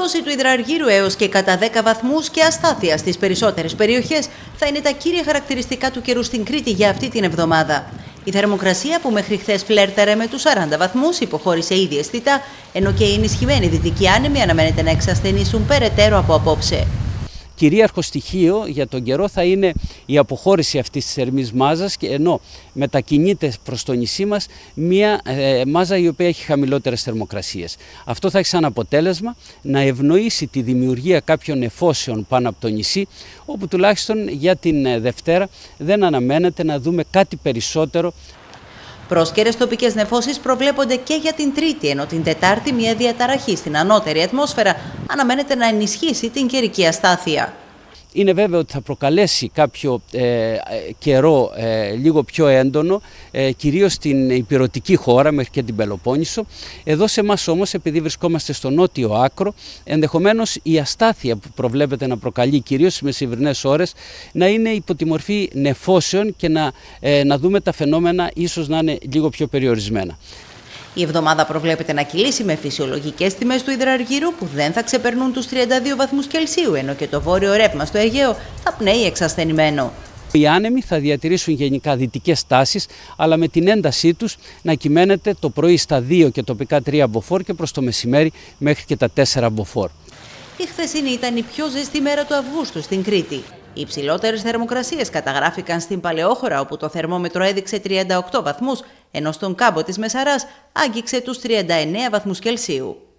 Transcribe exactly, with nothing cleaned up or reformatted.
πτώση του υδραργύρου έως και κατά δέκα βαθμούς και αστάθεια στις περισσότερες περιοχές θα είναι τα κύρια χαρακτηριστικά του καιρού στην Κρήτη για αυτή την εβδομάδα. Η θερμοκρασία που μέχρι χθες φλέρταρε με τους σαράντα βαθμούς υποχώρησε ήδη αισθητά, ενώ και οι ενισχυμένοι δυτικοί άνεμοι αναμένεται να εξασθενήσουν περαιτέρω από απόψε. Κυρίαρχο στοιχείο για τον καιρό θα είναι η αποχώρηση αυτής της θερμής μάζας, ενώ μετακινείται προς το νησί μας μία ε, μάζα η οποία έχει χαμηλότερες θερμοκρασίες. Αυτό θα έχει σαν αποτέλεσμα να ευνοήσει τη δημιουργία κάποιων εφώσεων πάνω από το νησί, όπου τουλάχιστον για την Δευτέρα δεν αναμένεται να δούμε κάτι περισσότερο. Πρόσκαιρες τοπικές νεφώσεις προβλέπονται και για την Τρίτη, ενώ την Τετάρτη μια διαταραχή στην ανώτερη ατμόσφαιρα αναμένεται να ενισχύσει την καιρική αστάθεια. Είναι βέβαιο ότι θα προκαλέσει κάποιο ε, καιρό ε, λίγο πιο έντονο, ε, κυρίως στην ηπειρωτική χώρα μέχρι και την Πελοπόννησο. Εδώ σε εμάς όμως, επειδή βρισκόμαστε στο νότιο άκρο, ενδεχομένως η αστάθεια που προβλέπεται να προκαλεί κυρίως στις μεσημβρινές ώρες να είναι υπό τη μορφή νεφώσεων και να, ε, να δούμε τα φαινόμενα ίσως να είναι λίγο πιο περιορισμένα. Η εβδομάδα προβλέπεται να κυλήσει με φυσιολογικές τιμές του υδραργύρου που δεν θα ξεπερνούν τους τριάντα δύο βαθμούς Κελσίου, ενώ και το βόρειο ρεύμα στο Αιγαίο θα πνέει εξασθενημένο. Οι άνεμοι θα διατηρήσουν γενικά δυτικές τάσεις, αλλά με την έντασή τους να κυμαίνεται το πρωί στα δύο και τοπικά τρία μποφόρ και προς το μεσημέρι μέχρι και τα τέσσερα μποφόρ. Η χθεσινή ήταν η πιο ζεστή μέρα του Αυγούστου στην Κρήτη. Οι υψηλότερες θερμοκρασίες καταγράφηκαν στην Παλαιόχωρα, όπου το θερμόμετρο έδειξε τριάντα οκτώ βαθμούς, ενώ στον κάμπο της Μεσαράς άγγιξε τους τριάντα εννέα βαθμούς Κελσίου.